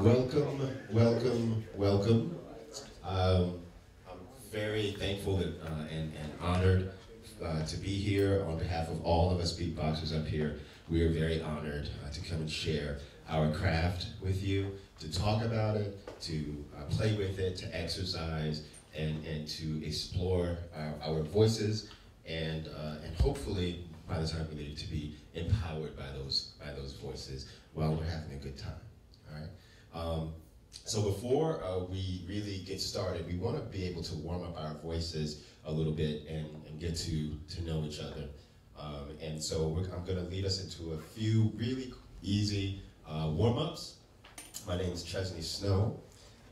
Welcome. I'm very thankful and honored to be here on behalf of all of us beatboxers up here. We are very honored to come and share our craft with you, to talk about it, to play with it, to exercise, and to explore our voices, and hopefully, by the time we leave, to be empowered by those voices while we're having a good time. All right. So before we really get started, we want to be able to warm up our voices a little bit and get to know each other. And so I'm going to lead us into a few really easy warm-ups. My name is Chesney Snow,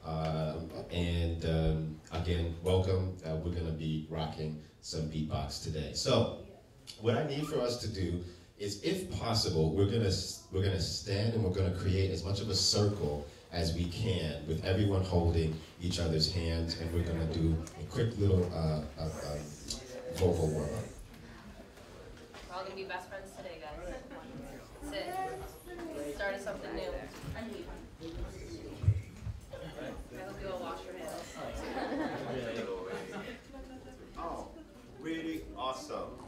again, welcome. We're going to be rocking some beatbox today. So what I need for us to do is, if possible, we're gonna stand and we're gonna create as much of a circle as we can with everyone holding each other's hands, and we're gonna do a quick little vocal warm-up. We're all gonna be best friends today, guys. Sit. Started something new. I hope you all wash your hands. Oh, really awesome.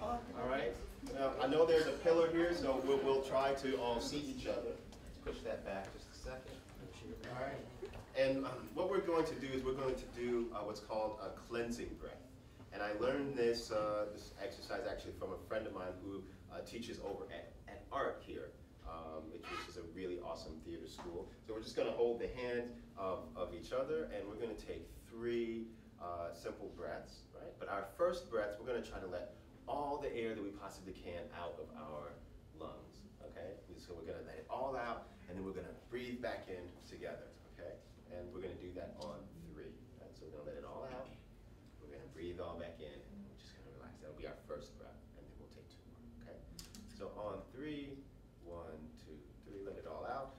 All right. Now, I know there's a pillar here, so we'll try to all seat each other. Push that back just a second. All right. And what we're going to do is we're going to do what's called a cleansing breath. And I learned this this exercise actually from a friend of mine who teaches over at ART here, which is a really awesome theater school. So we're just going to hold the hands of each other, and we're going to take three simple breaths, right? But our first breaths, we're going to try to let all the air that we possibly can out of our lungs, okay? So we're gonna let it all out, and then we're gonna breathe back in together, okay? And we're gonna do that on three, right? So we're gonna let it all out, we're gonna breathe all back in, and we're just gonna relax. That'll be our first breath, and then we'll take two more, okay? So on three, 1, 2, 3, let it all out.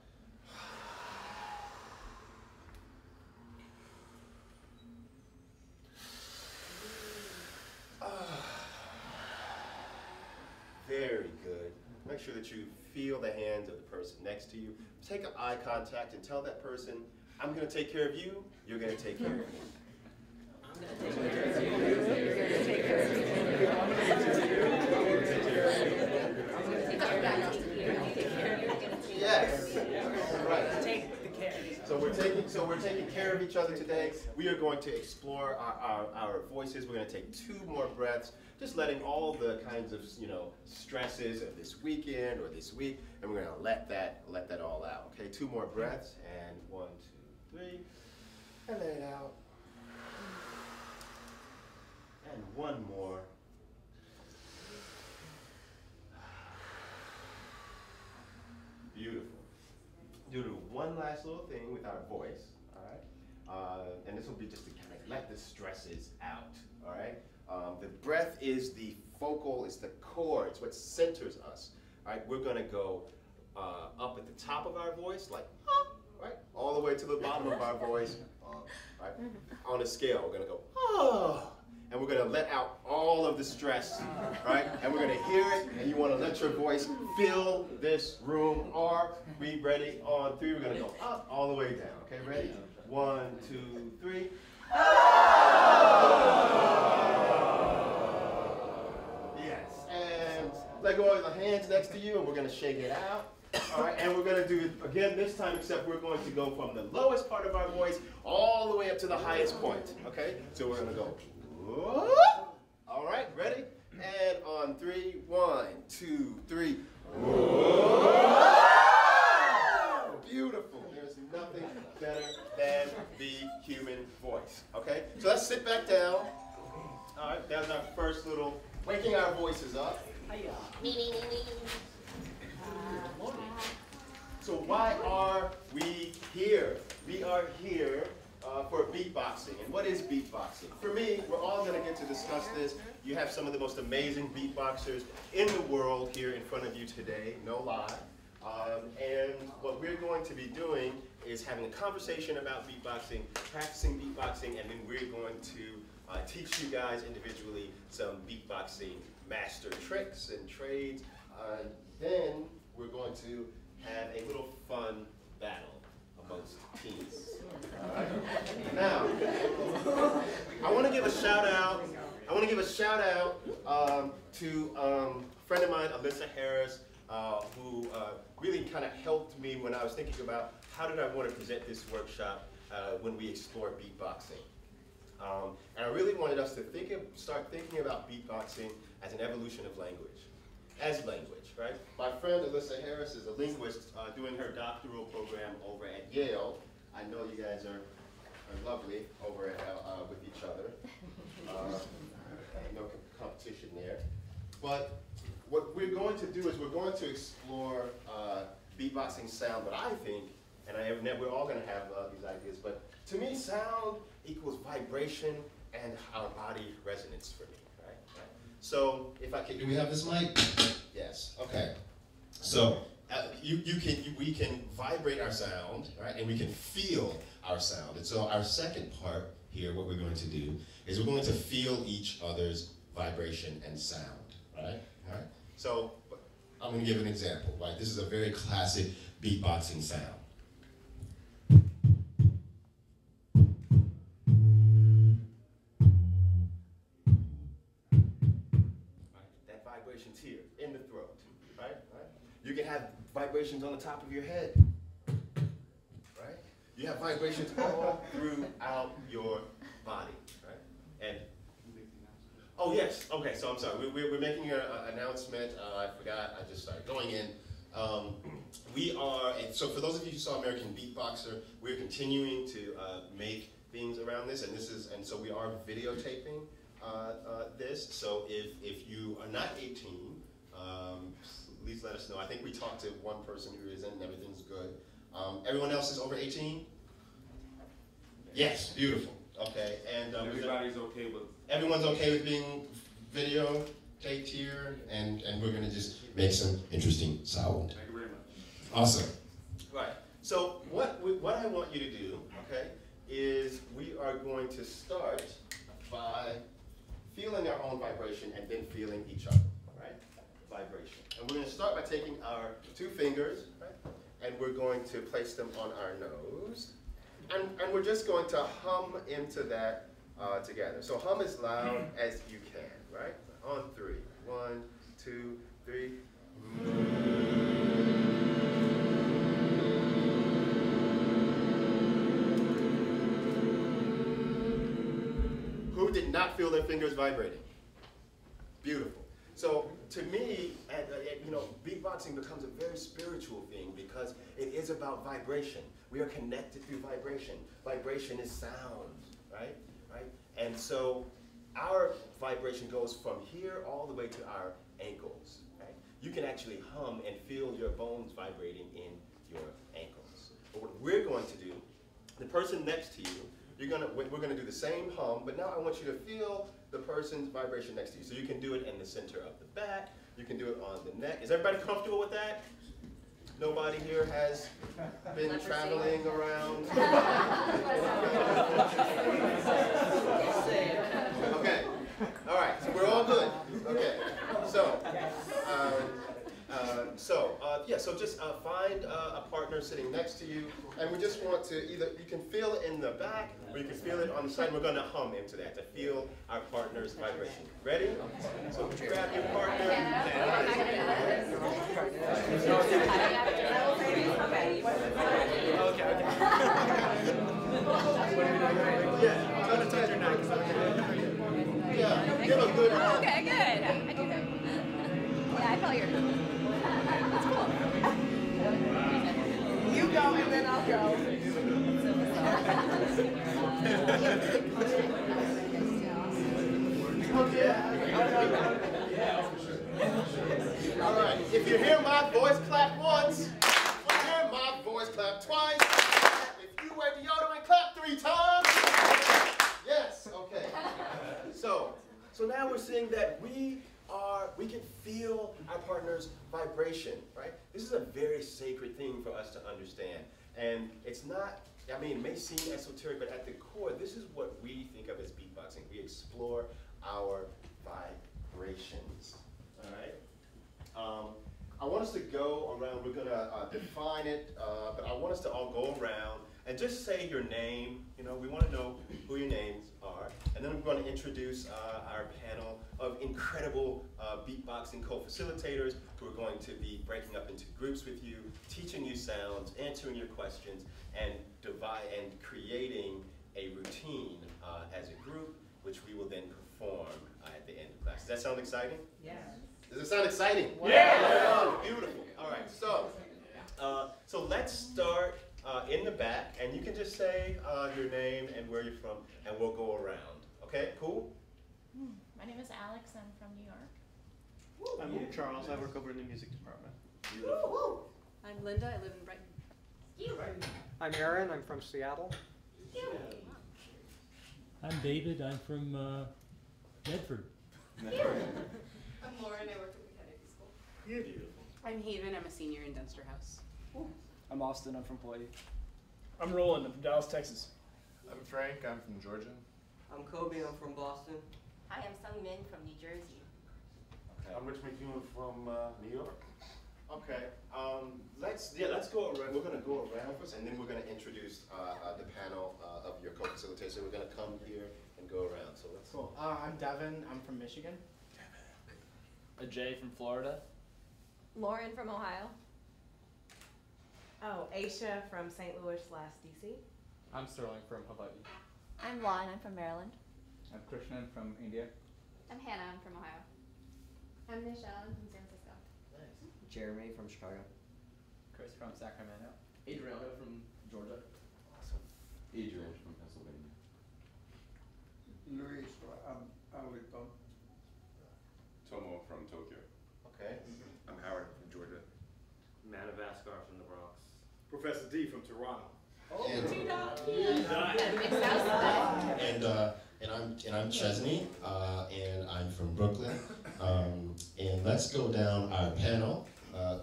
Very good. Make sure that you feel the hands of the person next to you. Take an eye contact and tell that person, I'm going to take care of you, you're going to take care of me. I'm going to take care of you, you're going to take care of me. I'm going to take care of you, I'm going to take care of you. I'm going to take care of you, you're going to take care of me. Yes. Right. Take the care. So we're taking care of each other today. We are going to explore our voices. We're going to take two more breaths. Just letting all the kinds of, you know, stresses of this weekend or this week, and we're gonna let that all out. Okay, two more breaths, and 1, 2, 3, and let it out. And one more. Beautiful. Do one last little thing with our voice, all right? And this will be just to kind of let the stresses out, all right? The breath is the focal, it's the core, it's what centers us. All right, we're gonna go up at the top of our voice, like, ah, right, all the way to the bottom of our voice, right? On a scale, we're gonna go, ah, and we're gonna let out all of the stress, right? And we're gonna hear it, and you wanna let your voice fill this room. Are we ready? On three, we're gonna go up, all the way down, okay, ready? 1, 2, 3. Let go of the hands next to you, and we're going to shake it out. All right, and we're going to do it again this time, except we're going to go from the lowest part of our voice all the way up to the highest point, okay? So we're going to go, whoop. All right, ready? And on three, 1, 2, 3. Whoop. Beautiful. There's nothing better than the human voice, okay? So let's sit back down. All right, that was our first little waking our voices up. So why are we here? We are here for beatboxing. And what is beatboxing? For me, we're all going to get to discuss this. You have some of the most amazing beatboxers in the world here in front of you today, no lie. And what we're going to be doing is having a conversation about beatboxing, practicing beatboxing, and then we're going to teach you guys individually some beatboxing master tricks and trades. Then we're going to have a little fun battle. most teens. Now, I want to give a shout out. To a friend of mine, Alyssa Harris, who really kind of helped me when I was thinking about how did I want to present this workshop when we explore beatboxing. And I really wanted us to start thinking about beatboxing as an evolution of language, as language, right? My friend Alyssa Harris is a linguist doing her doctoral program over at Yale. I know you guys are lovely over at, with each other. No competition there. But what we're going to do is we're going to explore beatboxing sound, but I think, and we're all going to have these ideas, but to me, sound equals vibration and our body resonance for me, right? So if I can, do we have this mic? Yes, okay. So we can vibrate our sound, right? And we can feel our sound. And so our second part here, what we're going to do is we're going to feel each other's vibration and sound, right? All right. So I'm going to give an example, right? This is a very classic beatboxing sound. You can have vibrations on the top of your head, right? You have vibrations all throughout your body, right? And oh yes, okay. So I'm sorry, we're making an announcement. I forgot. I just started going in. We are, and so for those of you who saw American Beatboxer, we're continuing to make things around this, and this is, and so we are videotaping this. So if you are not 18. Please let us know. I think we talked to one person who isn't, and everything's good. Everyone else is over 18? Yes, beautiful. Okay, and everybody's okay with... Everyone's okay with being videotaped here, and we're going to just make some interesting sound. Thank you very much. Awesome. Right, so what I want you to do, okay, is we are going to start by feeling our own vibration and then feeling each other. Vibration. And we're going to start by taking our two fingers, right, and we're going to place them on our nose. And we're just going to hum into that together. So hum as loud as you can, right? On three. One, two, three. Who did not feel their fingers vibrating? Beautiful. So to me, you know, beatboxing becomes a very spiritual thing because it is about vibration. We are connected through vibration. Vibration is sound, right? And so our vibration goes from here all the way to our ankles. Right? You can actually hum and feel your bones vibrating in your ankles. But what we're going to do, the person next to you, we're going to do the same hum, but now I want you to feel the person's vibration next to you. So you can do it in the center of the back. You can do it on the neck. Is everybody comfortable with that? Nobody here has been traveling around. Okay. All right. So we're all good. Okay. So. Yeah, so just find a partner sitting next to you, and we just want to either, you can feel it in the back, or you can feel it on the side. We're going to hum into that to feel our partner's vibration. Ready? So grab your partner. Yeah, try to touch your neck. Yeah, give a good hug. Okay, good. I do that. Yeah, I felt your hug. That's cool. You go and then I'll go. Yeah. All right. If you hear my voice, clap once. If you hear my voice, clap twice. If you wear deodorant, clap 3 times. Yes. Okay. So now we're seeing that we can feel our partner's vibration, right? This is a very sacred thing for us to understand. And it's not, I mean, it may seem esoteric, but at the core, this is what we think of as beatboxing. We explore our vibrations, all right? I want us to go around, we're gonna define it, but I want us to all go around And just say your name. You know, we want to know who your names are. And then we're going to introduce our panel of incredible beatboxing co-facilitators who are going to be breaking up into groups with you, teaching you sounds, answering your questions, and creating a routine as a group, which we will then perform at the end of class. Does that sound exciting? Yes. Does it sound exciting? Wow. Yeah! Beautiful. All right. So, so let's start in the back, and you can just say your name and where you're from, and we'll go around. Okay? Cool. My name is Alex. I'm from New York. Woo. I'm Charles. I work over in the music department. Woo. I'm Linda. I live in Brighton. I'm Aaron. I'm from Seattle. Yeah. I'm David. I'm from Medford. I'm Lauren. I work at the Kennedy School. Beautiful. I'm Haven. I'm a senior in Dunster House. Cool. I'm Austin. I'm from Hawaii. I'm Roland. I'm from Dallas, Texas. I'm Frank. I'm from Georgia. I'm Kobe. I'm from Boston. Hi, I'm Sung Min from New Jersey. Okay. I'm Rich McEwen from New York. Okay. Let's go around. We're gonna go around first, and then we're gonna introduce the panel of your co-facilitators. We're gonna come here and go around. So let's go. Cool. I'm Devin. I'm from Michigan. Jay from Florida. Lauren from Ohio. Oh, Aisha from St. Louis / DC. I'm Sterling from Hawaii. I'm Lon, I'm from Maryland. I'm Krishnan from India. I'm Hannah, I'm from Ohio. I'm Michelle, I'm from San Francisco. Nice. Jeremy from Chicago. Chris from Sacramento. Adriana from Georgia. Awesome. Adrian from Pennsylvania. Luis, I'm with Bob. Tomo from Tokyo. Okay. I'm Howard from Georgia. Matt Avaskar from the Bronx. Professor D from Toronto. Oh, and I'm Chesney, and I'm from Brooklyn. And let's go down our panel.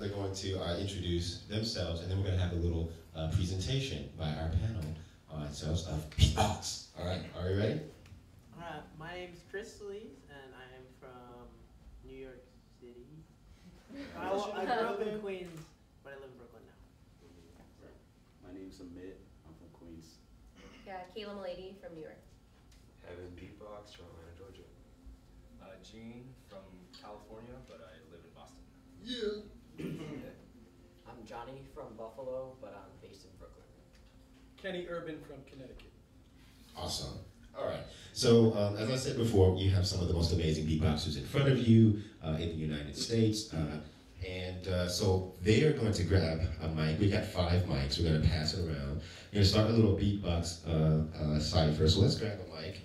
They're going to introduce themselves, and then we're going to have a little presentation by our panel on ourselves of beatbox. All right, are you ready? All right. My name is Chris Lee, and I am from New York City. I grew up in Queens, but I live in Brooklyn now. My name's Amit. I'm from Queens. Yeah, Kayla Melody from New York. Kevin beatbox from Atlanta, Georgia. Jean from California, but I live in Boston. Yeah. I'm Johnny from Buffalo, but I'm based in Brooklyn. Kenny Urban from Connecticut. Awesome. All right, so as I said before, you have some of the most amazing beatboxers in front of you in the United States. So they are going to grab a mic. We got 5 mics. We're going to pass it around. We're going to start a little beatbox cipher. So let's grab a mic.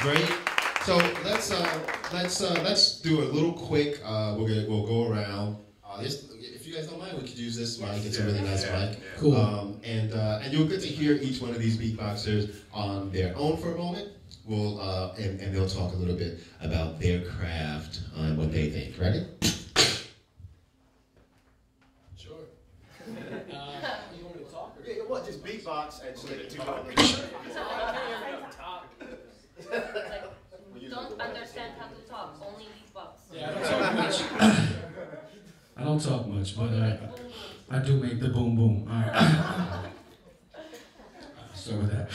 great. So let's do a little quick. We'll go around. If you guys don't mind, we could use this mic. It's a really nice mic. Cool. And you'll get to hear each one of these beatboxers on their own for a moment. We'll and they'll talk a little bit about their craft and what they think. Ready? Sure. You want to talk? Or yeah. Well, just beatbox and so they can talk. Like, don't understand how to talk. Only beatbox. Yeah. I don't talk much, but I do make the boom boom. All right. I'll start with that.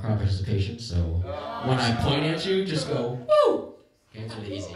Participation, so when I point at you, just go, woo! Hands are easy.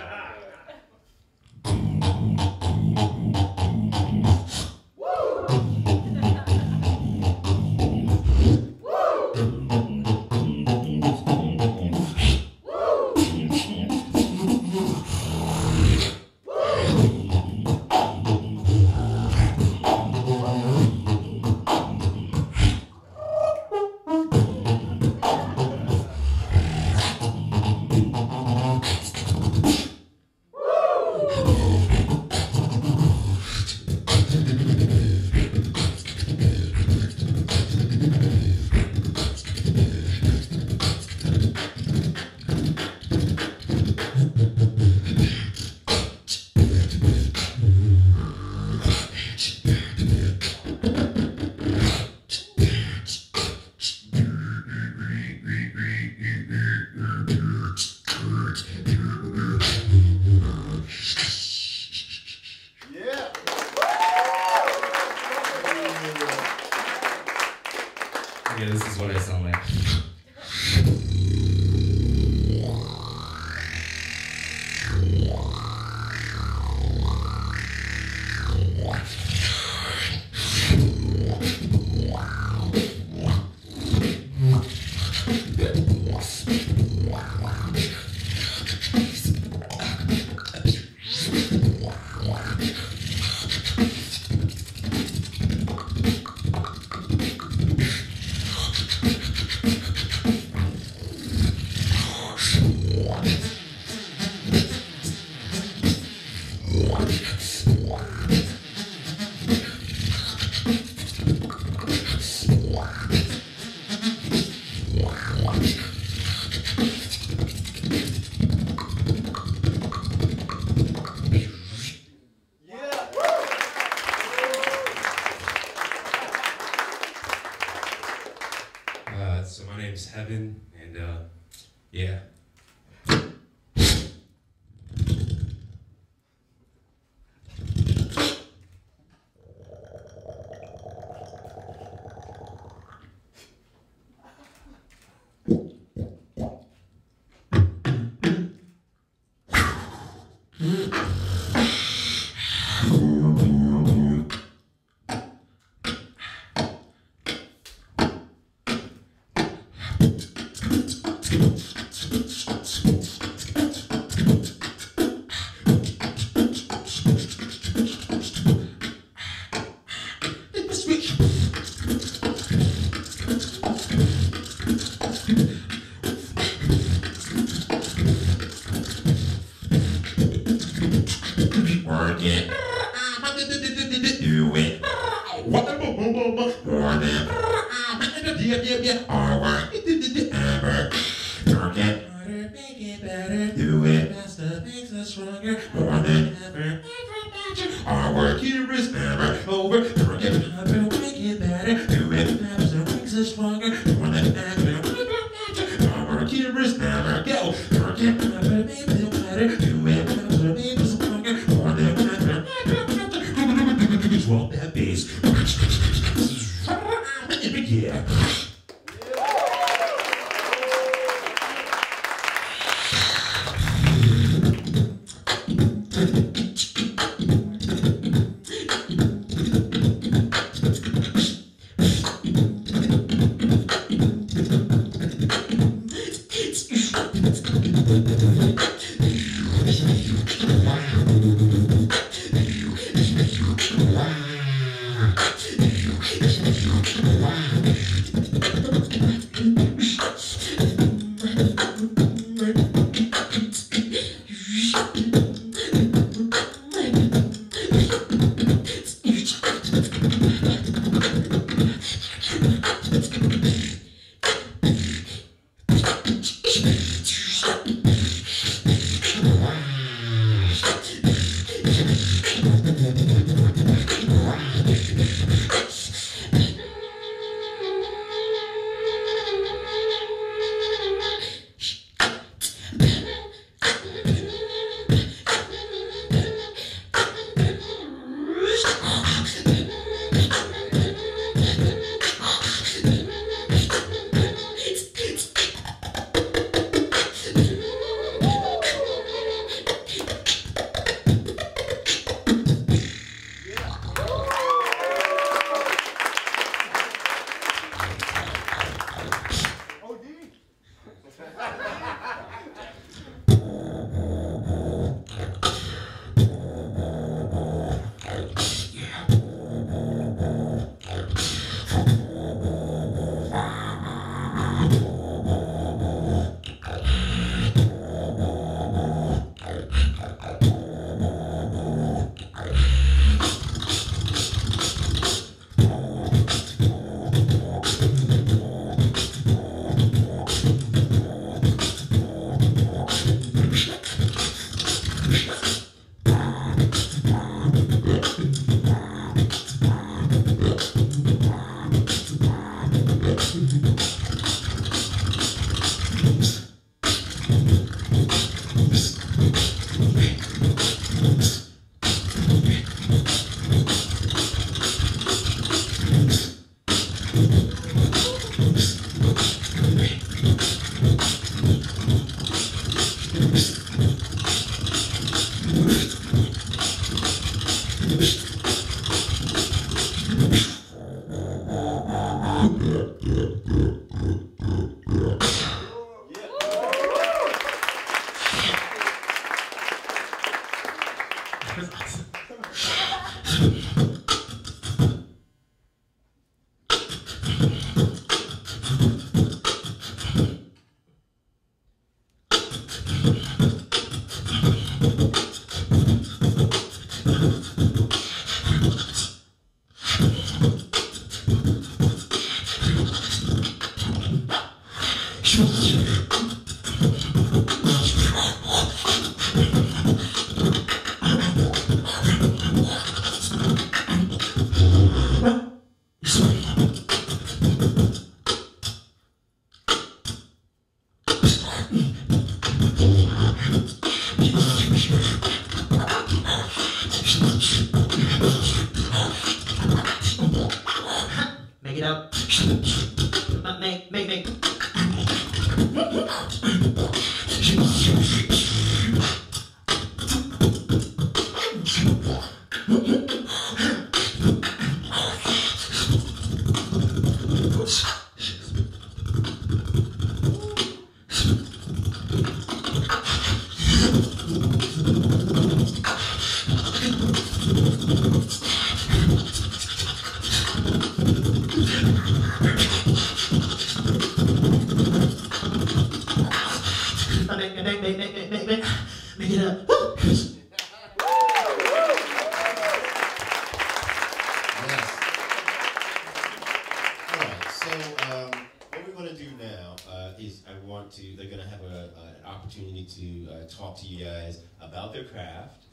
opportunity to talk to you guys about their craft,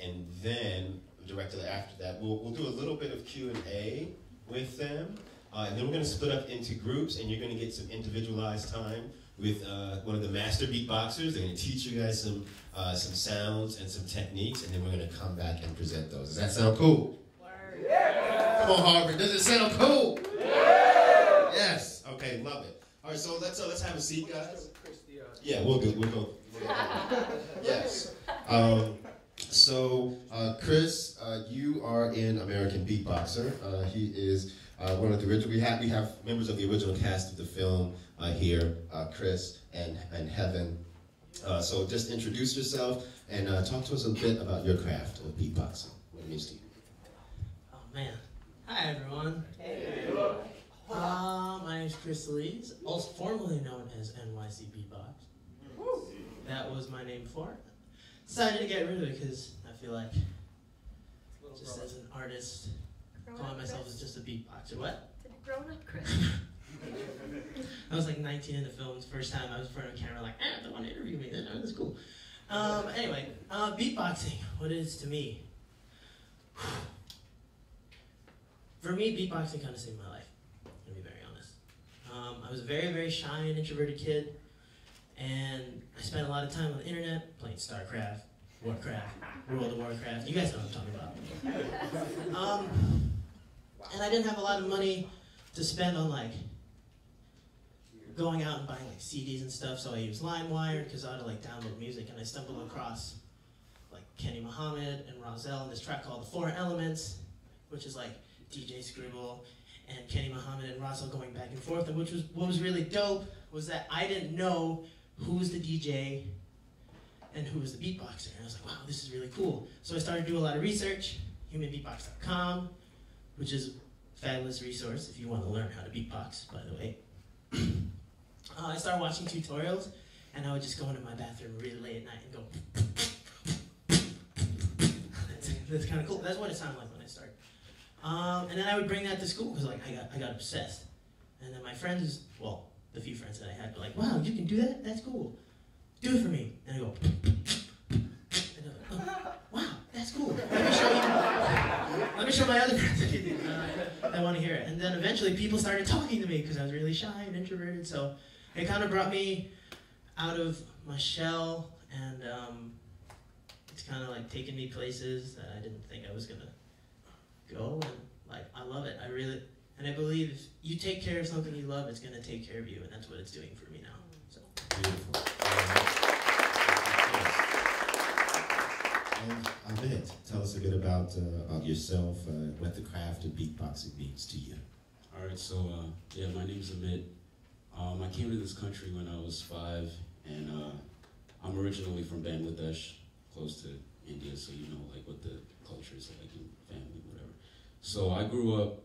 and then directly after that, we'll do a little bit of Q&A with them, and then we're going to split up into groups, and you're going to get some individualized time with one of the master beatboxers. They're going to teach you guys some sounds and some techniques, and then we're going to come back and present those. Does that sound cool? Yeah. Come on, Harvard. Does it sound cool? Yeah. Yes. Okay, love it. All right, so let's have a seat, guys. Yeah, we'll go. Yes. Chris, you are an American Beatboxer. He is one of the original. We have members of the original cast of the film here, Chris and Heaven. So just introduce yourself and talk to us a bit about your craft of beatboxing. What it means to you. Oh man! Hi everyone. Hey. Everyone. My name is Chris Lee, also formerly known as NYC Beatbox. That was my name before. Decided to get rid of it because I feel like just as an artist, calling myself as just a beatboxer. What? Grown up Chris. I was like 19 in the film. It's the first time I was in front of a camera, like, I don't want to interview me. That was cool. Anyway, beatboxing, what it is to me. For me, beatboxing kind of saved my life. I was a very, very shy and introverted kid, and I spent a lot of time on the internet playing Starcraft, Warcraft, World of Warcraft. You guys know what I'm talking about. And I didn't have a lot of money to spend on like going out and buying like CDs and stuff, so I used LimeWire because I had to like download music, and I stumbled across like Kenny Muhammad and Rozelle and this track called The Four Elements, which is like DJ Scribble and Kenny Muhammad and Rozelle going back and forth, and what was really dope was that I didn't know who was the DJ and who was the beatboxer. And I was like, wow, this is really cool. So I started doing a lot of research, humanbeatbox.com, which is a fabulous resource if you want to learn how to beatbox, by the way. I started watching tutorials, and I would just go into my bathroom really late at night and go that's kind of cool. That's what it sounded like when I started. And then I would bring that to school because like I got obsessed, and then my friends, well, the few friends that I had were like, wow, you can do that? That's cool. Do it for me. And I go, and I'm like, oh, wow, that's cool. Let me show my other friends I can do that. I want to hear it. And then eventually people started talking to me because I was really shy and introverted, so it kind of brought me out of my shell, and it's kind of like taken me places that I didn't think I was gonna go, and like I love it. I believe if you take care of something you love, it's gonna take care of you, and that's what it's doing for me now. So beautiful. And Amit, tell us a bit about yourself, what the craft of beatboxing means to you. All right, so yeah, my name's Amit. I came to this country when I was 5, and I'm originally from Bangladesh, close to India, so you know like what the culture is like in family. So I grew up,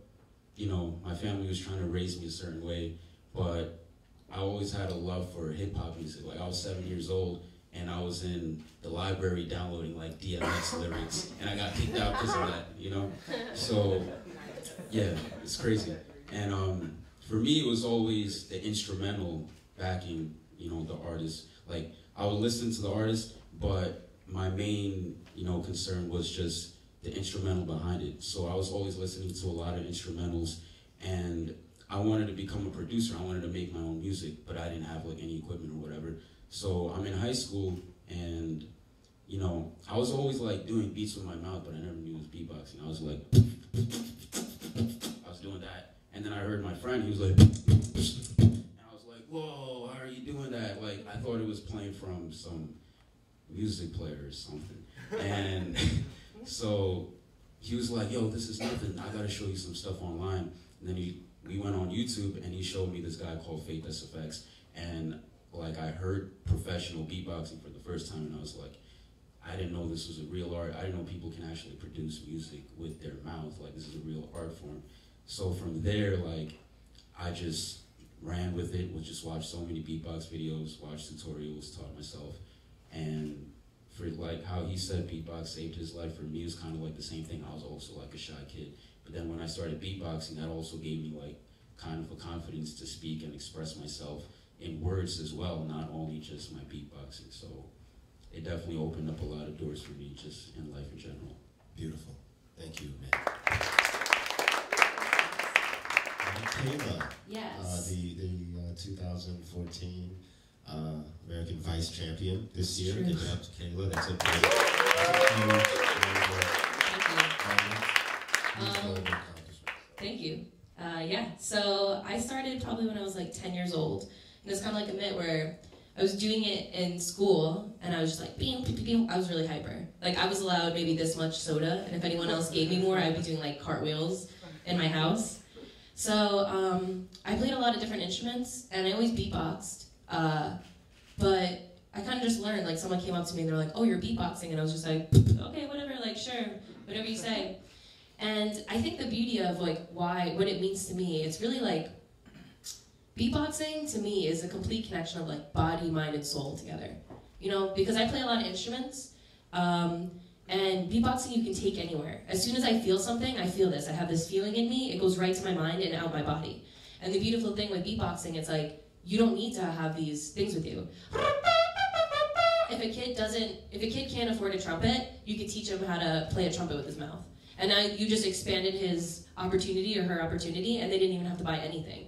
you know, my family was trying to raise me a certain way, but I always had a love for hip-hop music. Like I was 7 years old, and I was in the library downloading like DMX lyrics, and I got kicked out because of that, you know? So yeah, it's crazy. And for me, it was always the instrumental backing, you know, the artist. Like I would listen to the artist, but my main, you know, concern was just the instrumental behind it. So I was always listening to a lot of instrumentals, and I wanted to become a producer. I wanted to make my own music, but I didn't have like any equipment or whatever. So I'm in high school, and you know, I was always like doing beats with my mouth, but I never knew it was beatboxing. I was like, I was doing that. And then I heard my friend, he was like, and I was like, whoa, how are you doing that? Like, I thought it was playing from some music player or something. And so he was like, yo, this is nothing. I got to show you some stuff online. And then we went on YouTube, and he showed me this guy called FaithlessFX. And like I heard professional beatboxing for the first time, and I was like, I didn't know this was a real art. I didn't know people can actually produce music with their mouth. Like this is a real art form. So from there, like I just ran with it, just watched so many beatbox videos, watched tutorials, taught myself. And for like how he said beatbox saved his life, for me it's kind of like the same thing. I was also like a shy kid, but then when I started beatboxing, that also gave me like kind of a confidence to speak and express myself in words as well, not only just my beatboxing. So it definitely opened up a lot of doors for me just in life in general. Beautiful. Thank you, man. Kayla, yes. The 2014 American Vice Champion this year. Good job, Kayla. That's a huge accomplishment. Thank you. Yeah, so I started probably when I was like 10 years old. And it's kind of like a myth where I was doing it in school and I was just like, bing, bing, bing. I was really hyper. Like I was allowed maybe this much soda, and if anyone else gave me more, I'd be doing like cartwheels in my house. So I played a lot of different instruments and I always beatboxed, but I kind of just learned, like someone came up to me and they're like, oh, you're beatboxing, and I was just like, okay, whatever, like sure, whatever you say. And I think the beauty of like what it means to me, it's really like, beatboxing to me is a complete connection of like body, mind, and soul together. You know, because I play a lot of instruments, and beatboxing you can take anywhere. As soon as I feel something, I feel this, I have this feeling in me, it goes right to my mind and out my body. And the beautiful thing with beatboxing, it's like, you don't need to have these things with you. If a kid can't afford a trumpet, you can teach him how to play a trumpet with his mouth. And now you just expanded his opportunity or her opportunity, and they didn't even have to buy anything.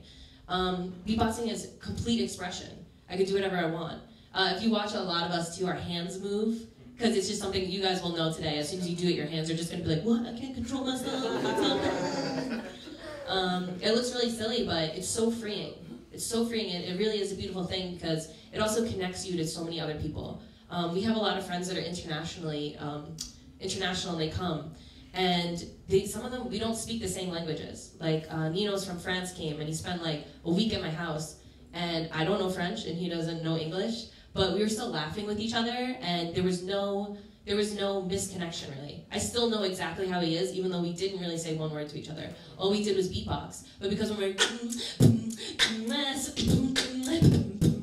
Beatboxing is complete expression. I could do whatever I want. If you watch a lot of us too, our hands move, because it's just something you guys will know today. As soon as you do it, your hands are just gonna be like, what, I can't control myself. It looks really silly, but it's so freeing. It's so freeing, and it really is a beautiful thing because it also connects you to so many other people. We have a lot of friends that are international, they come. And some of them, we don't speak the same languages. Like Nino's from France came, and he spent like a week at my house. And I don't know French, and he doesn't know English. But we were still laughing with each other, and there was no misconnection, really. I still know exactly how he is, even though we didn't really say one word to each other. All we did was beatbox. But because when we were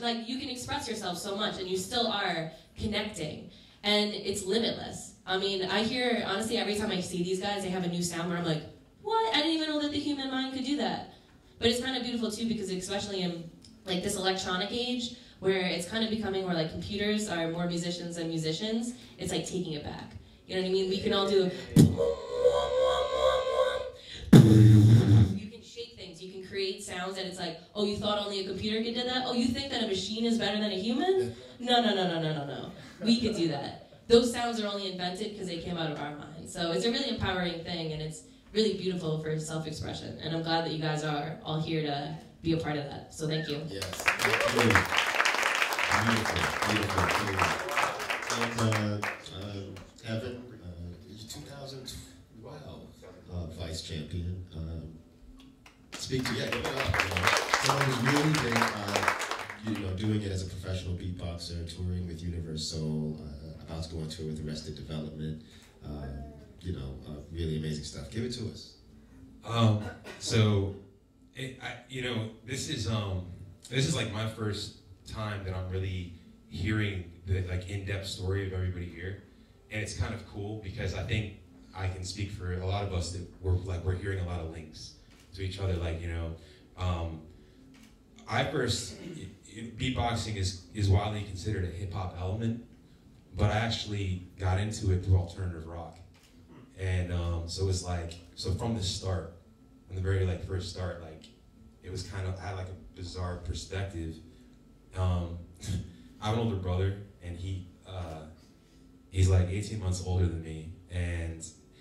like, you can express yourself so much, and you still are connecting. And it's limitless. I mean, I hear, honestly, every time I see these guys, they have a new sound where I'm like, what? I didn't even know that the human mind could do that. But it's kind of beautiful, too, because especially in like this electronic age, where it's kind of becoming where like computers are more musicians than musicians, it's like taking it back. You know what I mean? We can all do, you can shake things, you can create sounds that it's like, oh, you thought only a computer could do that? Oh, you think that a machine is better than a human? No, no, no, no, no, no, no. We could do that. Those sounds are only invented because they came out of our mind. So it's a really empowering thing, and it's really beautiful for self-expression. And I'm glad that you guys are all here to be a part of that. So thank you. Yes. Thank you. Beautiful, beautiful. And Kevin, 2012 Vice Champion. Speak to you. Yeah, give it up. Someone who's really big, you know, doing it as a professional beatboxer, touring with Universal, about to go on tour with Arrested Development, you know, really amazing stuff. Give it to us. You know, this is like my first time that I'm really hearing the like in-depth story of everybody here, and it's kind of cool because I think I can speak for a lot of us that we're hearing a lot of links to each other. Like, you know, beatboxing is widely considered a hip-hop element, but I actually got into it through alternative rock. And so it's like, so from the start, from the very like first start, like it was kind of, I had like a bizarre perspective. I have an older brother, and he's like 18 months older than me. And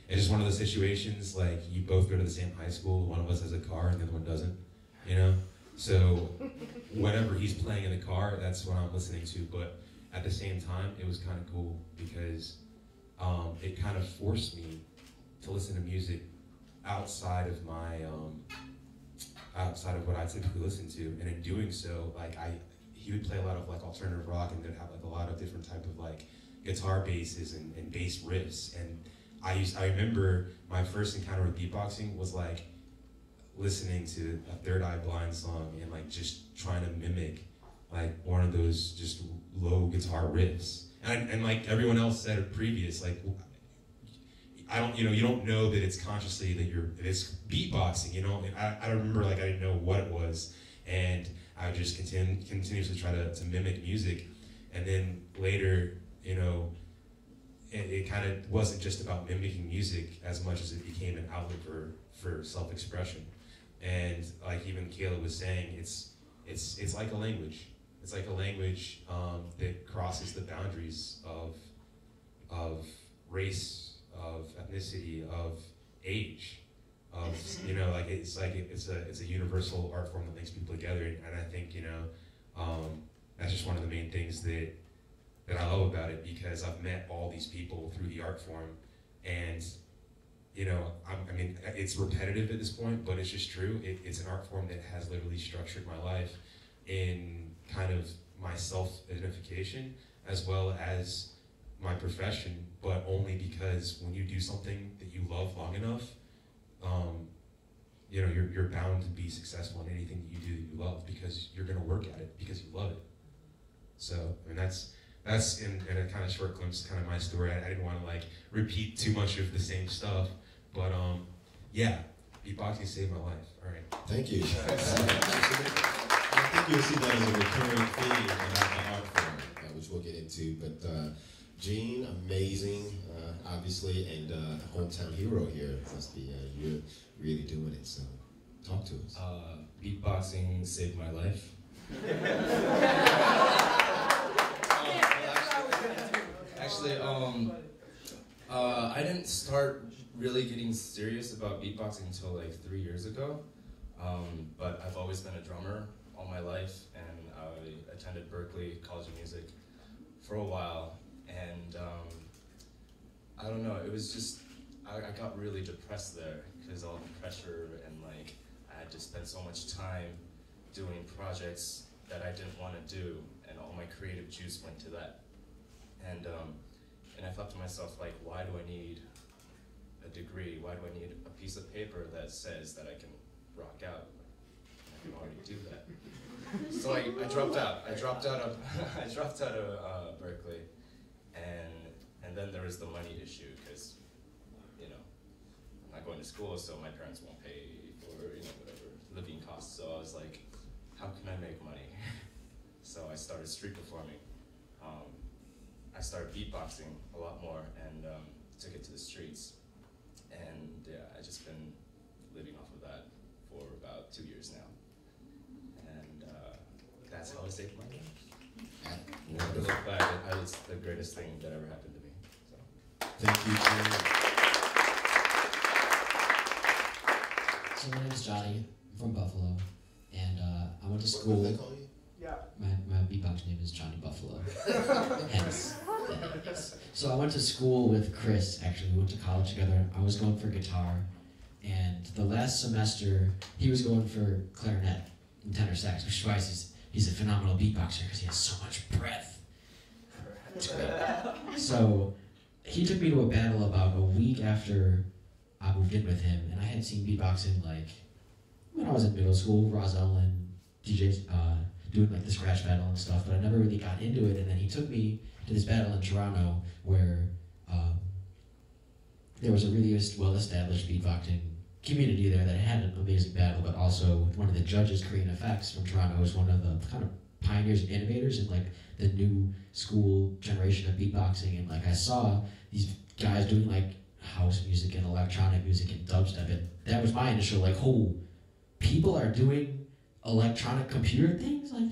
it's just one of those situations, like you both go to the same high school, one of us has a car and the other one doesn't, you know? So whatever he's playing in the car, that's what I'm listening to. But at the same time, it was kind of cool because it kind of forced me to listen to music outside of my, outside of what I typically listen to. And in doing so, like he would play a lot of like alternative rock, and they'd have like a lot of different type of like guitar basses and bass riffs. And I remember my first encounter with beatboxing was like listening to a Third Eye Blind song and like just trying to mimic like one of those just low guitar riffs. And like everyone else said it previous, like, I don't, you know, you don't know that it's consciously that it's beatboxing, you know? And I remember like I didn't know what it was. And I would just continuously try to mimic music. And then later, you know, it kind of wasn't just about mimicking music as much as it became an outlet for self-expression. And like even Kayla was saying, it's like a language. It's like a language that crosses the boundaries of race, of ethnicity, of age, of, you know, it's a universal art form that links people together. And I think, you know, that's just one of the main things that I love about it, because I've met all these people through the art form. And, you know, I mean, it's repetitive at this point, but it's just true. It's an art form that has literally structured my life in kind of my self-identification as well as my profession, but only because when you do something that you love long enough, you know, you're bound to be successful in anything that you do that you love, because you're gonna work at it because you love it. So, I mean, that's in a kind of short glimpse, kind of my story. I didn't want to like repeat too much of the same stuff, but yeah, beatboxing saved my life. All right. Thank you. I think you'll see that as a recurring theme about the art form, which we'll get into. But Jean, amazing, obviously, and a hometown hero here. You're really doing it, so talk to us. Beatboxing saved my life. Actually, I didn't start really getting serious about beatboxing until like 3 years ago, but I've always been a drummer all my life, and I attended Berklee College of Music for a while, and I don't know, it was just, I got really depressed there, because all the pressure, and like, I had to spend so much time doing projects that I didn't want to do, and all my creative juice went to that. And I thought to myself, like, why do I need a degree? Why do I need a piece of paper that says that I can rock out? I can already do that. So I dropped out. I dropped out of Berklee, and then there was the money issue, because, you know, I'm not going to school, so my parents won't pay for, you know, whatever living costs. So I was like, how can I make money? So I started street performing. I started beatboxing a lot more, and took it to the streets. And yeah, I've just been living off of that for about 2 years now. And that's how I saved my life. When I look back, it was the greatest thing that ever happened to me. So. Thank you, Jim. So my name is Johnny. I'm from Buffalo. And I went to school. What did they call you? Yeah. My beatbox name is Johnny Buffalo. Hence. Yes. So I went to school with Chris, actually. We went to college together. I was going for guitar, and the last semester, he was going for clarinet and tenor sax, which is why he's a phenomenal beatboxer, because he has so much breath. So he took me to a battle about a week after I moved in with him, and I had seen beatboxing, like, when I was in middle school, Rozelle and DJ, doing like the scratch battle and stuff, but I never really got into it. And then he took me to this battle in Toronto where there was a really well-established beatboxing community there that had an amazing battle, but also one of the judges, Korean FX from Toronto, was one of the kind of pioneers and innovators in like the new school generation of beatboxing. And like I saw these guys doing like house music and electronic music and dubstep, and that was my initial like, oh, people are doing electronic computer things, like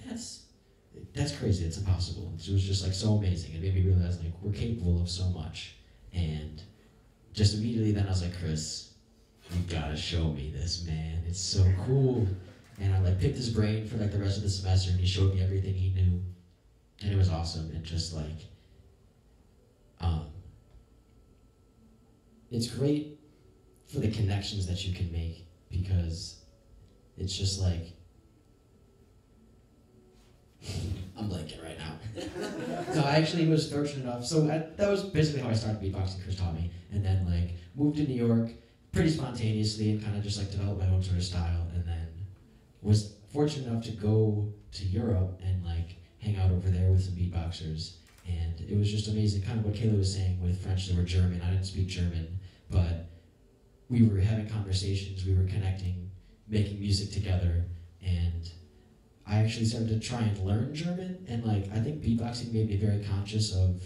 that's crazy, it's impossible. It was just like so amazing. It made me realize like we're capable of so much. And just immediately then I was like, Chris, you gotta show me this, man, it's so cool. And I like picked his brain for like the rest of the semester, and he showed me everything he knew, and it was awesome. And just like it's great for the connections that you can make, because it's just like I'm blanking right now. So I actually was fortunate enough. So that was basically how I started beatboxing. Chris taught me, and then like moved to New York pretty spontaneously, and kind of just like developed my own sort of style. And then was fortunate enough to go to Europe and like hang out over there with some beatboxers, and it was just amazing. Kind of what Kayla was saying with French over German. I didn't speak German, but we were having conversations. We were connecting, making music together, and I actually started to try and learn German, and like I think beatboxing made me very conscious of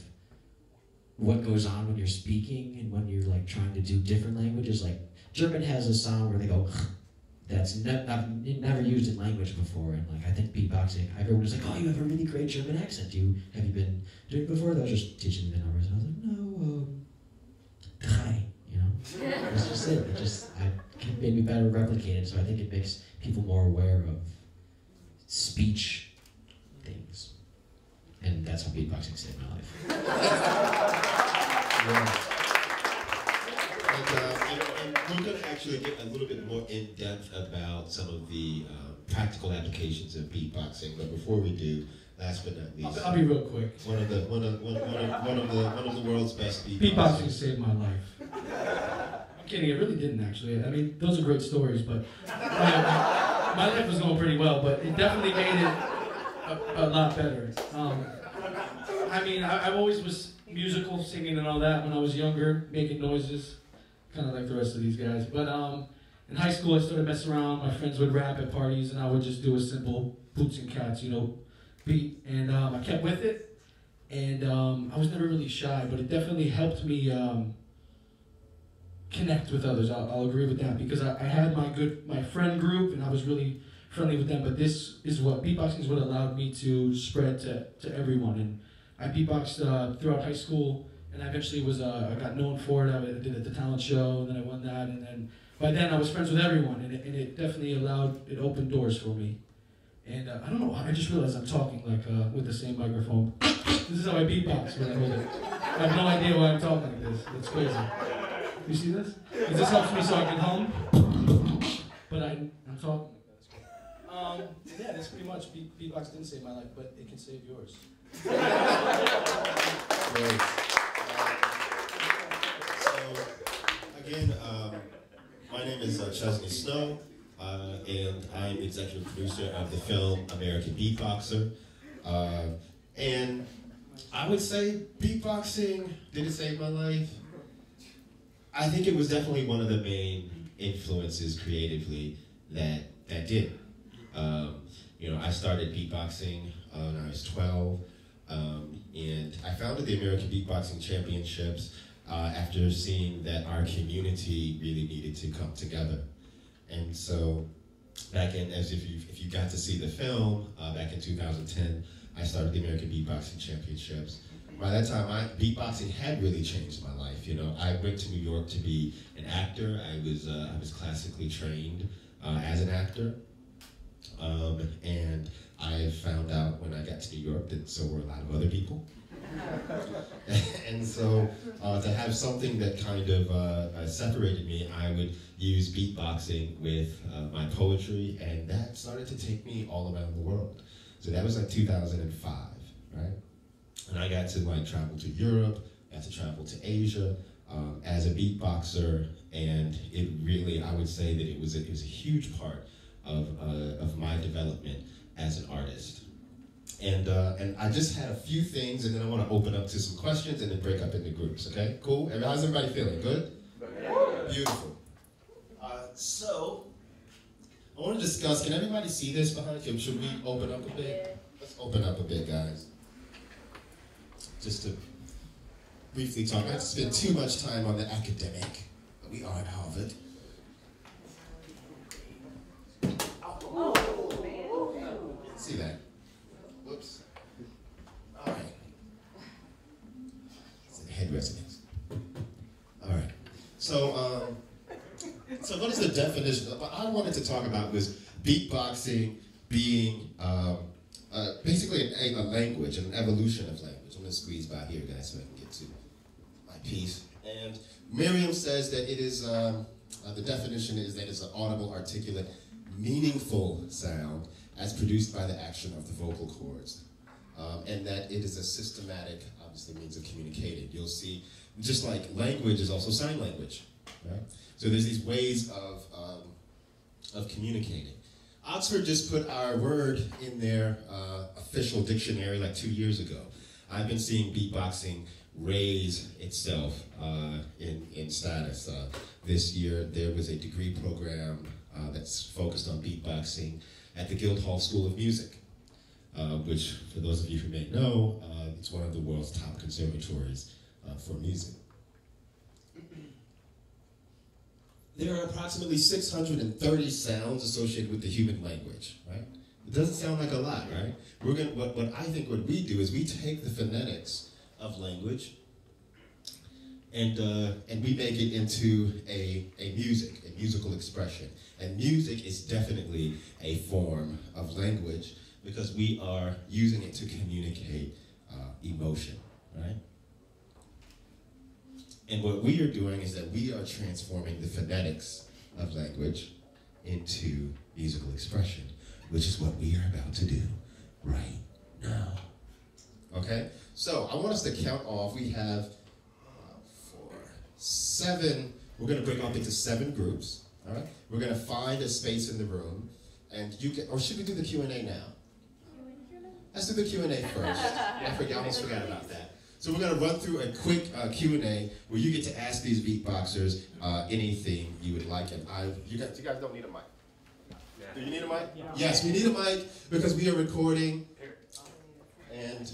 what goes on when you're speaking and when you're like trying to do different languages. Like German has a sound where they go, that's I've never used in language before, and like I think beatboxing, everyone was like, oh, you have a really great German accent. Have you been doing it before? They were just teaching me the numbers, and I was like, no, drei, you know. That's just it. It made me better replicate it, so I think it makes people more aware of speech things. And that's how beatboxing saved my life. Yeah. And we're going to actually get a little bit more in-depth about some of the practical applications of beatboxing. But before we do, last but not least, I'll be real quick. One of the world's best beatboxers. Beatboxing saved my life. I'm kidding, it really didn't actually. I mean, those are great stories, but my life was going pretty well, but it definitely made it a lot better. I mean, I always was musical, singing and all that when I was younger, making noises, kind of like the rest of these guys. But in high school, I started messing around. My friends would rap at parties, and I would just do a simple boots and cats, you know, beat. And I kept with it, and I was never really shy, but it definitely helped me connect with others. I'll agree with that, because I had my friend group, and I was really friendly with them, but this is what beatboxing is what allowed me to spread to everyone. And I beatboxed throughout high school, and I eventually was I got known for it. I did it at the talent show, and then I won that, and then by then I was friends with everyone, and it definitely opened doors for me. And I don't know, I just realized I'm talking like with the same microphone. This is how I beatbox when I hold it. I have no idea why I'm talking like this. It's crazy. You see this? Because this helps me so I can home. But I'm talking. Yeah, that's pretty much beatbox didn't save my life, but it can save yours. Great. So, again, my name is Chesney Snow, and I'm executive producer of the film American Beatboxer. And I would say beatboxing didn't save my life. I think it was definitely one of the main influences creatively that did. You know, I started beatboxing when I was 12, and I founded the American Beatboxing Championships after seeing that our community really needed to come together. And so, back in, as if you got to see the film, back in 2010, I started the American Beatboxing Championships. By that time, beatboxing had really changed my life. You know, I went to New York to be an actor. I was classically trained as an actor, and I found out when I got to New York that so were a lot of other people. And so, to have something that kind of separated me, I would use beatboxing with my poetry, and that started to take me all around the world. So that was like 2005, right? And I got to like travel to Europe, got to travel to Asia as a beatboxer, and it really, I would say that it was a huge part of my development as an artist. And I just had a few things, and then I want to open up to some questions and then break up into groups, okay? Cool? How's everybody feeling? Good? Beautiful. So, I want to discuss, can everybody see this behind you? Should we open up a bit? Let's open up a bit, guys. Just to briefly talk, I have to spend too much time on the academic, but we are at Harvard. Oh, man. See that? Whoops. All right. It's a head resonance. All right. So, so what is the definition? What I wanted to talk about was beatboxing being basically a language, an evolution of language. I'm going to squeeze by here, guys, so I can get to my piece. And Miriam says that it is, the definition is that it's an audible, articulate, meaningful sound as produced by the action of the vocal cords. And that it is a systematic, obviously, means of communicating. You'll see, just like language is also sign language, right? So there's these ways of communicating. Oxford just put our word in their official dictionary like 2 years ago. I've been seeing beatboxing raise itself in status. This year, there was a degree program that's focused on beatboxing at the Guildhall School of Music, which, for those of you who may know, it's one of the world's top conservatories for music. There are approximately 630 sounds associated with the human language, right? It doesn't sound like a lot, right? We're gonna, what I think what we do is we take the phonetics of language and we make it into a musical expression. And music is definitely a form of language because we are using it to communicate emotion, right? And what we are doing is that we are transforming the phonetics of language into musical expression, which is what we are about to do right now. Okay? So I want us to count off. We have seven. We're going to break up into seven groups. All right? We're going to find a space in the room. And you can, or should we do the Q&A now? Let's do the Q&A first. I almost forgot about that. So we're going to run through a quick Q&A where you get to ask these beatboxers anything you would like. And you guys don't need a mic. Yeah. Do you need a mic? Yeah. Yes, we need a mic because we are recording. And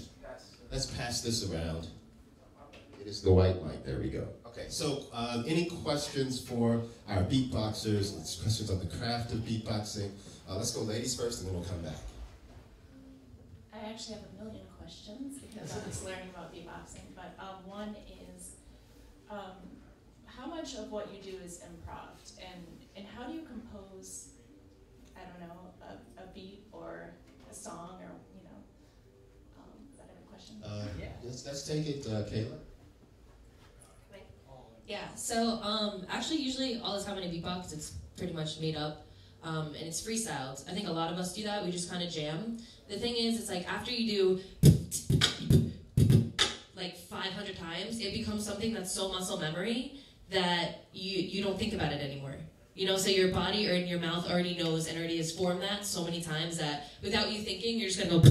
let's pass this around. It is the white mic. There we go. Okay, so any questions for our beatboxers? Questions on the craft of beatboxing? Let's go ladies first, and then we'll come back. I actually have a million questions because I was learning about beatboxing, but one is how much of what you do is improv, and how do you compose, I don't know, a beat or a song, or, you know, is that a question? Yeah. Let's take it, Kayla. Yeah, so actually usually all the time in a beatbox it's pretty much made up, and it's freestyled. I think a lot of us do that, we just kind of jam. The thing is, it's like after you do like 500 times, it becomes something that's so muscle memory that you don't think about it anymore. You know, so your body or your mouth already knows and already has formed that so many times that without you thinking, you're just gonna go.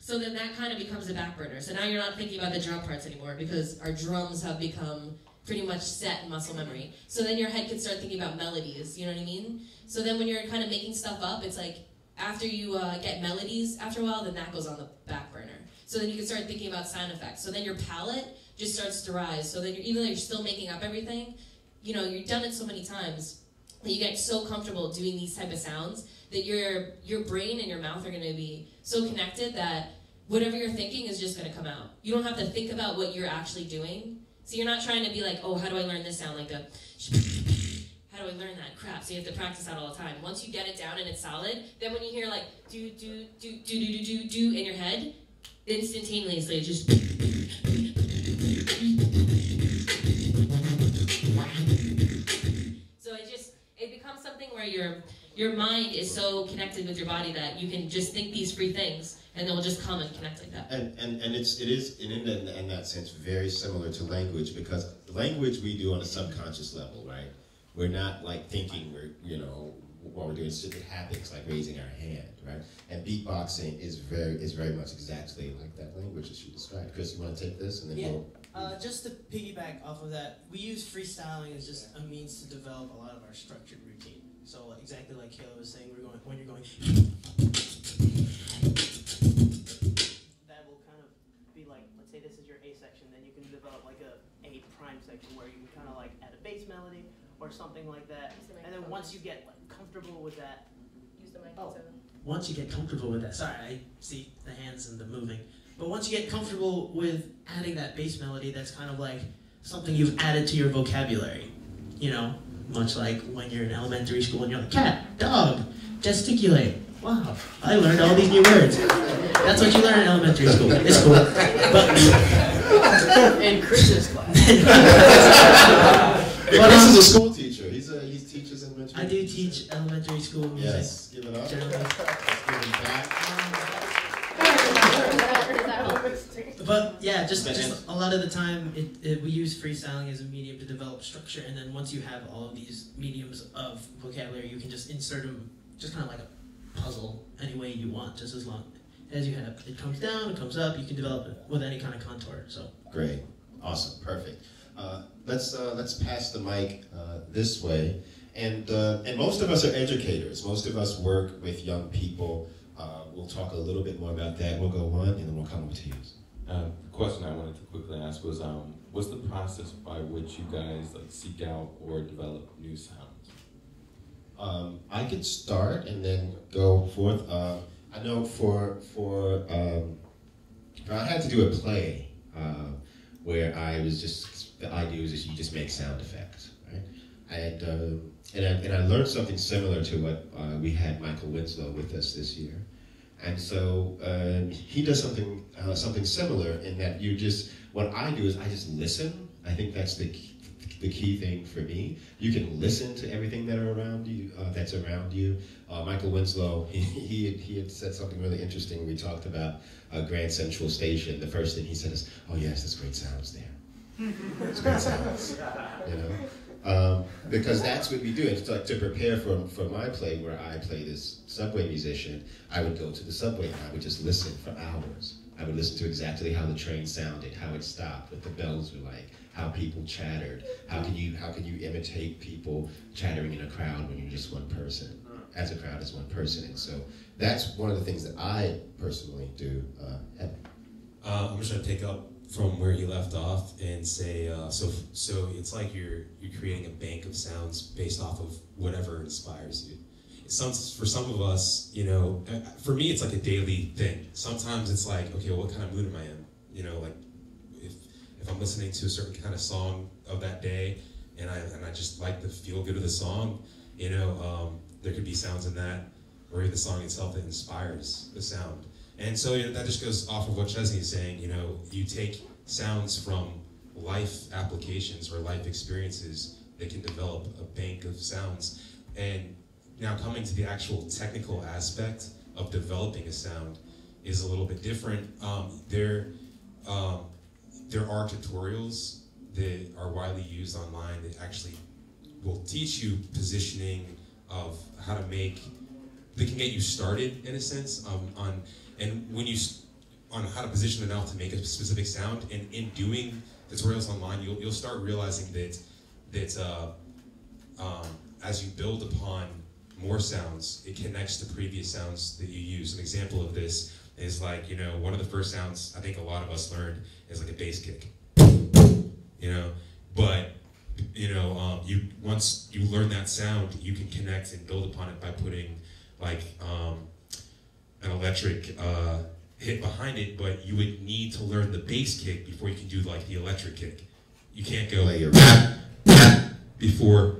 So then that kind of becomes a back burner. So now you're not thinking about the drum parts anymore because our drums have become pretty much set in muscle memory. So then your head can start thinking about melodies, you know what I mean? So then when you're kind of making stuff up, it's like after you get melodies after a while, then that goes on the back burner. So then you can start thinking about sound effects. So then your palette just starts to rise. So then you're, even though you're still making up everything, you know, you've done it so many times that you get so comfortable doing these type of sounds that your brain and your mouth are gonna be so connected that whatever you're thinking is just gonna come out. You don't have to think about what you're actually doing. So you're not trying to be like, oh, how do I learn this sound? Like the, how do I learn that crap? So you have to practice that all the time. Once you get it down and it's solid, then when you hear like do do do do do do do do in your head, instantaneously it's just. So it becomes something where your mind is so connected with your body that you can just think these free things. And they'll just come and connect like that. And it is in that sense very similar to language, because language we do on a subconscious level, right? We're not like thinking while we're doing it happens, like raising our hand, right? And beatboxing is very much exactly like that language that you described. Chris, you want to take this and then we'll just to piggyback off of that, we use freestyling as just a means to develop a lot of our structured routine. So exactly like Kayla was saying, when you're going this is your A section, then you can develop like a prime section where you can kind of like add a bass melody or something like that. And then once you get like comfortable with that, use the microphone. Oh, once you get comfortable with that, sorry, I see the hands and the moving. But once you get comfortable with adding that bass melody, that's kind of like something you've added to your vocabulary. You know, much like when you're in elementary school and you're like cat, dog, gesticulate. Wow, I learned all these new words. That's what you learn in elementary school. It's cool. But in Chris's class. Chris is a school teacher. He teaches elementary. I do teach elementary school music. Yes, give it up. Generally. Let's give it back. But yeah, just a lot of the time, we use freestyling as a medium to develop structure, and then once you have all of these mediums of vocabulary, you can just insert them, just kind of like a puzzle, any way you want, just as long. As you have, it comes down, it comes up. You can develop it with any kind of contour. So great, awesome, perfect. Let's pass the mic this way, And most of us are educators. Most of us work with young people. We'll talk a little bit more about that. We'll go on, and then we'll come up to you. The question I wanted to quickly ask was, what's the process by which you guys seek out or develop new sounds? I could start and then go forth. I know I had to do a play where I was just, the idea was that you just make sound effects, right? And I learned something similar to what we had Michael Winslow with us this year. And so he does something similar in that you just, what I do is I just listen. I think that's the key thing for me. You can listen to everything that are around you, that's around you. Michael Winslow, he had said something really interesting. We talked about Grand Central Station. The first thing he said is, oh yes, there's great sounds there. There's great sounds, you know? Because that's what we do. It's like to prepare for my play where I play this subway musician, I would go to the subway and I would just listen for hours. I would listen to exactly how the train sounded, how it stopped, what the bells were like, how people chattered. How can you imitate people chattering in a crowd when you're just one person? As a crowd is one person. And so that's one of the things that I personally do. I'm just gonna take up from where you left off and say, so it's like you're creating a bank of sounds based off of whatever inspires you. For some of us, you know, for me, it's like a daily thing. Sometimes it's like, okay, what kind of mood am I in? You know, like if I'm listening to a certain kind of song of that day, and I just like the feel good of the song, you know, there could be sounds in that, or the song itself that inspires the sound. And so that just goes off of what Chesney is saying. You know, you take sounds from life applications or life experiences that can develop a bank of sounds. And now coming to the actual technical aspect of developing a sound is a little bit different. There are tutorials that are widely used online that actually will teach you positioning of how to make. They can get you started in a sense on how to position the mouth to make a specific sound. And in doing tutorials online, you'll start realizing that as you build upon more sounds, it connects to previous sounds that you use. An example of this is like, you know, one of the first sounds I think a lot of us learned is like a bass kick, you know, but you know, once you learn that sound, you can connect and build upon it by putting like an electric hit behind it, but you would need to learn the bass kick before you can do like the electric kick. You can't go like before,